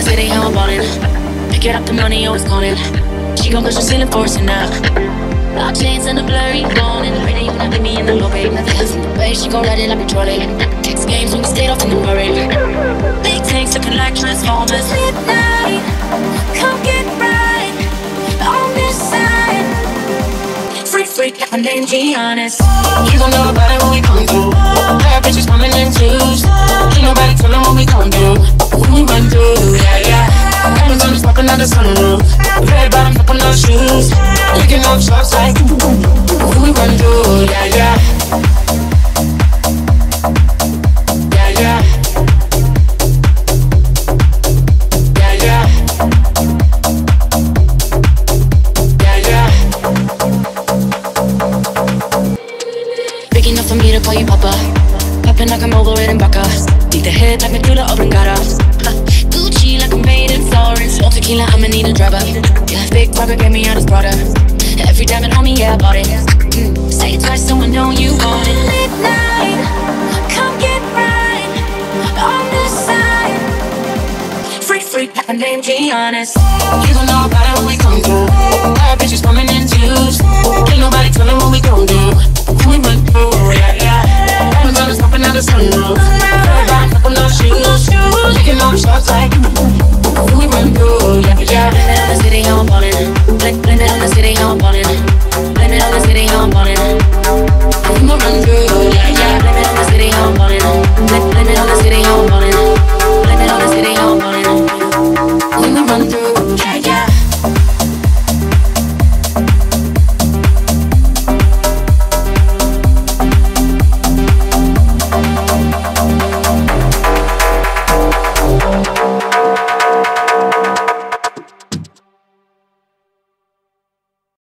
the city, how I'm ballin'. Pick it up, the money always calling. She gon' push her ceiling for us and now. Block chains and a blurry morning. Ready, you can me in the low, babe. Nothing else in the way, she gon' let it like patrolling. Takes games when you stayed off in the worry. Big tanks looking like Transformers. Midnight, come get right on this side. Freak, freak, I'm named Giannis. You gon' know about it when we come through. Bad bitches coming in twos. Ain't nobody tellin' what we gon' do. When we run through, yeah, yeah. Everything's poppin' out the sunroof. Red bottoms up on those shoes. Lickin' up shots like when we run through, yeah, yeah. I'ma need a driver. Yeah, big pocket, get me out of broader. Every diamond on me, yeah, I bought it. Say it twice, so I know you want it. Midnight, come get right on this side. Freak, freak, my name Giannis. You gon' know about it when we come through. Bad bitches coming in twos. Ain't nobody tellin' what we gon' do. When we run through, yeah, yeah. Everyone's poppin' out the sunroof.